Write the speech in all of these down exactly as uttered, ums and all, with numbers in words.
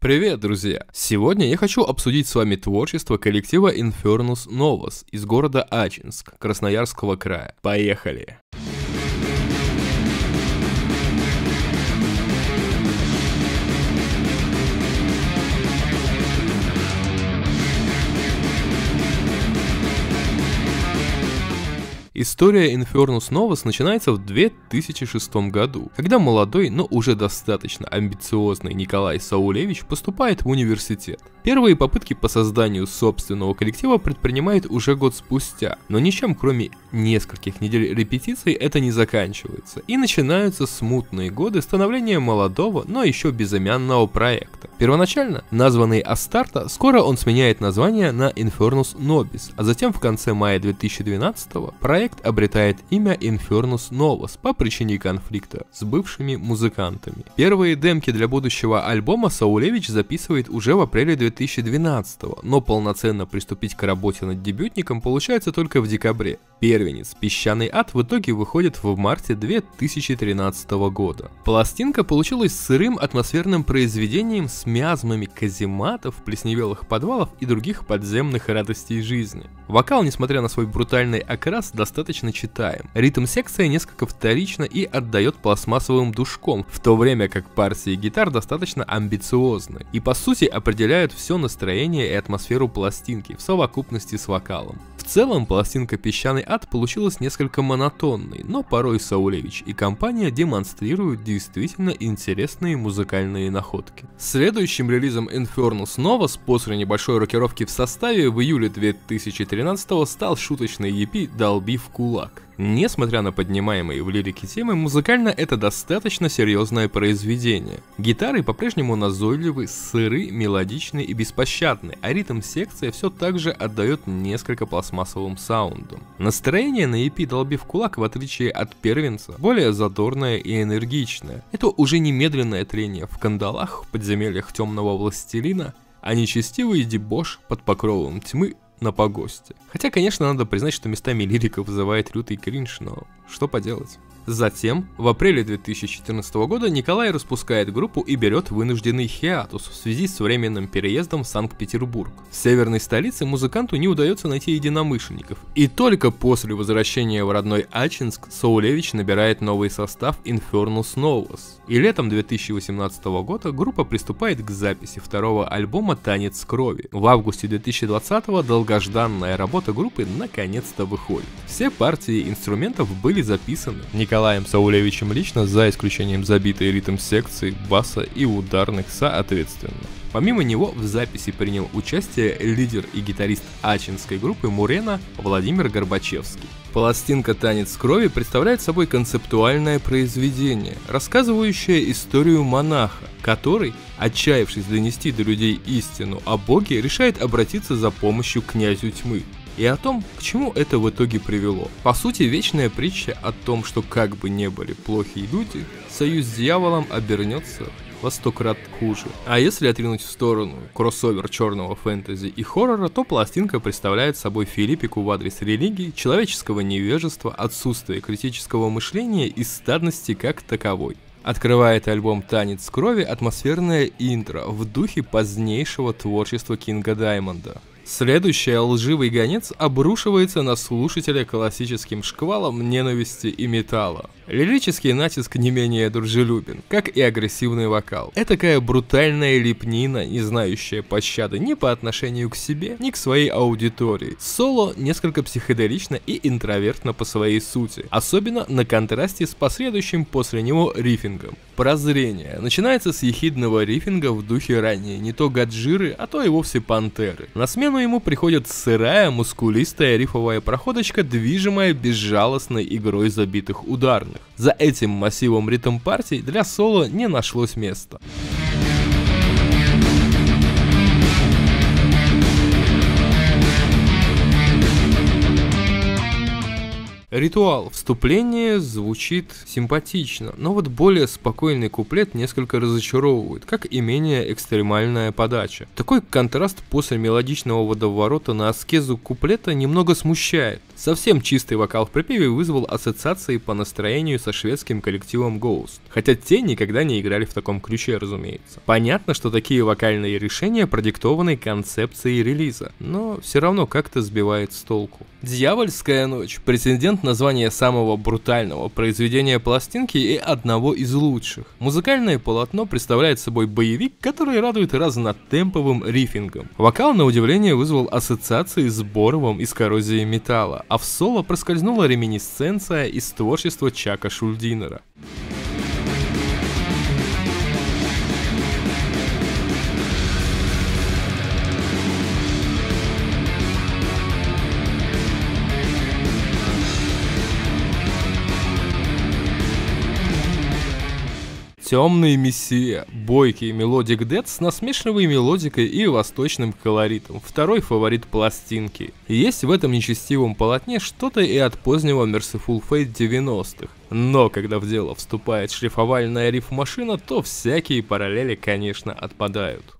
Привет, друзья! Сегодня я хочу обсудить с вами творчество коллектива Infernus Novas из города Ачинск, Красноярского края. Поехали! История Infernus Novas начинается в две тысячи шестом году, когда молодой, но уже достаточно амбициозный Николай Саулевич поступает в университет. Первые попытки по созданию собственного коллектива предпринимает уже год спустя, но ничем кроме нескольких недель репетиций это не заканчивается, и начинаются смутные годы становления молодого, но еще безымянного проекта. Первоначально названный Астарта, скоро он сменяет название на Infernus Nobis, а затем в конце мая две тысячи двенадцатого проект обретает имя Infernus Novas по причине конфликта с бывшими музыкантами. Первые демки для будущего альбома Саулевич записывает уже в апреле две тысячи двенадцатого, но полноценно приступить к работе над дебютником получается только в декабре. Первенец «Песчаный ад» в итоге выходит в марте две тысячи тринадцатого года. Пластинка получилась сырым атмосферным произведением с миазмами казематов, плесневелых подвалов и других подземных радостей жизни. Вокал, несмотря на свой брутальный окрас, достаточно читаем. Ритм секции несколько вторично и отдает пластмассовым душком, в то время как партии гитар достаточно амбициозны и по сути определяют все настроение и атмосферу пластинки в совокупности с вокалом. В целом пластинка «Песчаный ад» получилась несколько монотонной, но порой Саулевич и компания демонстрируют действительно интересные музыкальные находки. Следующим релизом Infernus Novas после небольшой рокировки в составе в июле две тысячи тринадцатого стал шуточный и пи «Dull би четыре в кулак». Несмотря на поднимаемые в лирике темы, музыкально это достаточно серьезное произведение. Гитары по-прежнему назойливы, сыры, мелодичны и беспощадны, а ритм секции все так же отдает несколько пластмассовым саундам. Настроение на и пи «Dull би четыре в кулак», в отличие от первенца, более задорное и энергичное. Это уже немедленное трение в кандалах, в подземельях темного властелина, а нечестивый дебош под покровом тьмы на погосте. Хотя, конечно, надо признать, что местами лирика вызывает лютый кринж, но что поделать. Затем, в апреле две тысячи четырнадцатого года Николай распускает группу и берет вынужденный хиатус в связи с временным переездом в Санкт-Петербург. В северной столице музыканту не удается найти единомышленников, и только после возвращения в родной Ачинск Саулевич набирает новый состав Infernus Novas. И летом две тысячи восемнадцатого года группа приступает к записи второго альбома «Танец крови». В августе две тысячи двадцатого долгожданная работа группы наконец-то выходит. Все партии инструментов были записаны Николаем Саулевичем лично, за исключением забитой ритм-секции, баса и ударных соответственно. Помимо него в записи принял участие лидер и гитарист ачинской группы Мурена Владимир Горбачевский. Пластинка «Танец крови» представляет собой концептуальное произведение, рассказывающее историю монаха, который, отчаявшись донести до людей истину о Боге, решает обратиться за помощью князю тьмы, и о том, к чему это в итоге привело. По сути, вечная притча о том, что как бы ни были плохие люди, союз с дьяволом обернется во сто крат хуже. А если отринуть в сторону кроссовер черного фэнтези и хоррора, то пластинка представляет собой филиппику в адрес религии, человеческого невежества, отсутствия критического мышления и стадности как таковой. Открывает альбом «Танец крови» атмосферное интро в духе позднейшего творчества Кинга Даймонда. Следующий лживый гонец обрушивается на слушателя классическим шквалом ненависти и металла. Лирический натиск не менее дружелюбен, как и агрессивный вокал. Этакая брутальная лепнина, не знающая пощады ни по отношению к себе, ни к своей аудитории. Соло несколько психоделично и интровертно по своей сути, особенно на контрасте с последующим после него рифингом. Прозрение начинается с ехидного рифинга в духе ранее не то Гаджиры, а то и вовсе Пантеры. На смену ему приходит сырая, мускулистая рифовая проходочка, движимая безжалостной игрой забитых ударных. За этим массивом ритм партий для соло не нашлось места. Ритуал вступления звучит симпатично, но вот более спокойный куплет несколько разочаровывает, как и менее экстремальная подача. Такой контраст после мелодичного водоворота на аскезу куплета немного смущает. Совсем чистый вокал в припеве вызвал ассоциации по настроению со шведским коллективом Ghost, хотя те никогда не играли в таком ключе, разумеется. Понятно, что такие вокальные решения продиктованы концепцией релиза, но все равно как-то сбивает с толку. «Дьявольская ночь» — претендент название самого брутального произведения пластинки и одного из лучших. Музыкальное полотно представляет собой боевик, который радует разнотемповым рифингом. Вокал, на удивление, вызвал ассоциации с Боровым из «Коррозии металла», а в соло проскользнула реминисценция из творчества Чака Шульдинера. Темный мессия, бойкий мелодик дэт с насмешливой мелодикой и восточным колоритом, второй фаворит пластинки. Есть в этом нечестивом полотне что-то и от позднего Мерсифул Фейт девяностых. Но когда в дело вступает шлифовальная рифмашина, то всякие параллели, конечно, отпадают.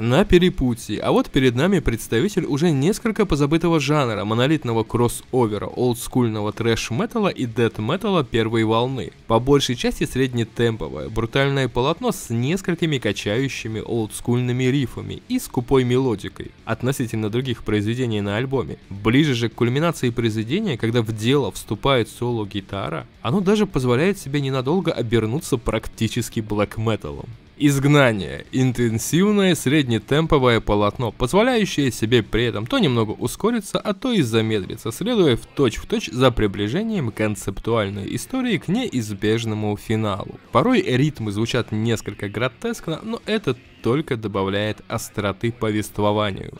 На перепутье. А вот перед нами представитель уже несколько позабытого жанра, монолитного кроссовера, олдскульного трэш-металла и дэт-металла первой волны. По большей части среднетемповое, брутальное полотно с несколькими качающими олдскульными рифами и скупой мелодикой, относительно других произведений на альбоме. Ближе же к кульминации произведения, когда в дело вступает соло-гитара, оно даже позволяет себе ненадолго обернуться практически блэк-металлом. «Изгнание» — интенсивное среднетемповое полотно, позволяющее себе при этом то немного ускориться, а то и замедлиться, следуя в точь-в-точь за приближением концептуальной истории к неизбежному финалу. Порой ритмы звучат несколько гротескно, но это только добавляет остроты повествованию.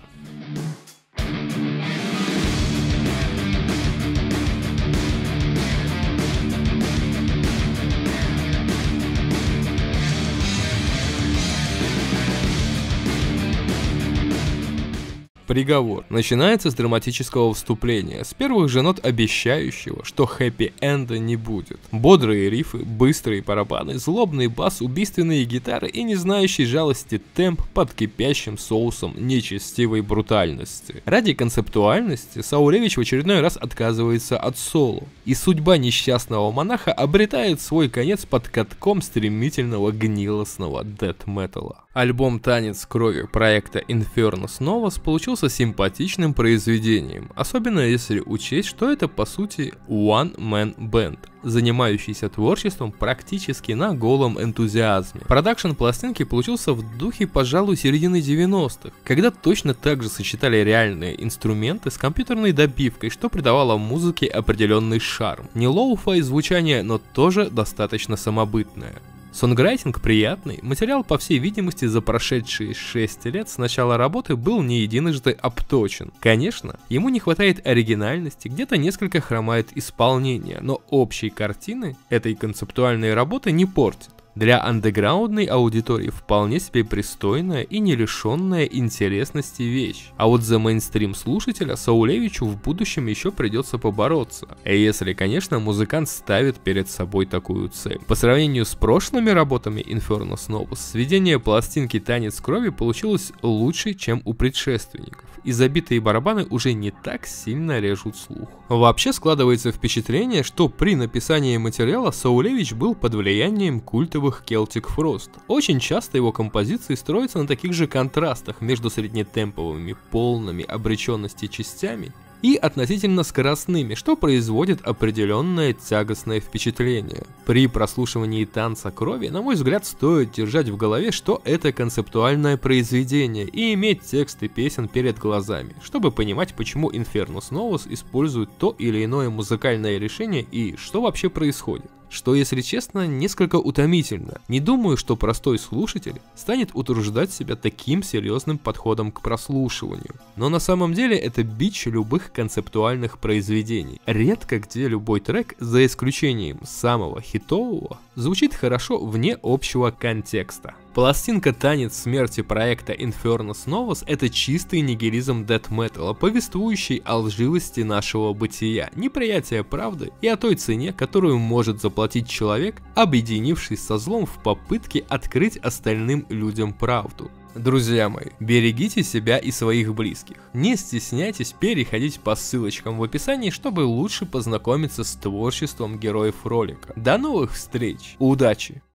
«Приговор» начинается с драматического вступления, с первых же нот обещающего, что хэппи-энда не будет. Бодрые рифы, быстрые барабаны, злобный бас, убийственные гитары и не знающий жалости темп под кипящим соусом нечестивой брутальности. Ради концептуальности Саулевич в очередной раз отказывается от соло, и судьба несчастного монаха обретает свой конец под катком стремительного гнилостного дэт-металла. Альбом «Танец крови» проекта Infernus Novas получился симпатичным произведением, особенно если учесть, что это по сути one-man band, занимающийся творчеством практически на голом энтузиазме. Продакшн пластинки получился в духе, пожалуй, середины девяностых, когда точно так же сочетали реальные инструменты с компьютерной добивкой, что придавало музыке определенный шарм. Не лоу-фай звучание, но тоже достаточно самобытное. Сонграйтинг приятный, материал, по всей видимости, за прошедшие шесть лет с начала работы был не единожды обточен. Конечно, ему не хватает оригинальности, где-то несколько хромает исполнение, но общей картины этой концептуальной работы не портит. Для андеграундной аудитории вполне себе пристойная и не лишенная интересности вещь. А вот за мейнстрим слушателя Саулевичу в будущем еще придется побороться. Если, конечно, музыкант ставит перед собой такую цель. По сравнению с прошлыми работами Infernus Novas, сведение пластинки «Танец крови» получилось лучше, чем у предшественников. И забитые барабаны уже не так сильно режут слух. Вообще складывается впечатление, что при написании материала Саулевич был под влиянием культовых Келтик Фрост. Очень часто его композиции строятся на таких же контрастах между среднетемповыми, полными обреченности частями и относительно скоростными, что производит определенное тягостное впечатление. При прослушивании «Танца крови», на мой взгляд, стоит держать в голове, что это концептуальное произведение, и иметь тексты песен перед глазами, чтобы понимать, почему Infernus Novas использует то или иное музыкальное решение и что вообще происходит. что, если честно, несколько утомительно. Не думаю, что простой слушатель станет утруждать себя таким серьезным подходом к прослушиванию. Но на самом деле это бич любых концептуальных произведений. Редко где любой трек, за исключением самого хитового, звучит хорошо вне общего контекста. Пластинка «Танец смерти» проекта Infernus Novas — это чистый нигилизм дэт-металла, повествующий о лживости нашего бытия, неприятие правды и о той цене, которую может заплатить человек, объединившись со злом в попытке открыть остальным людям правду. Друзья мои, берегите себя и своих близких. Не стесняйтесь переходить по ссылочкам в описании, чтобы лучше познакомиться с творчеством героев ролика. До новых встреч! Удачи!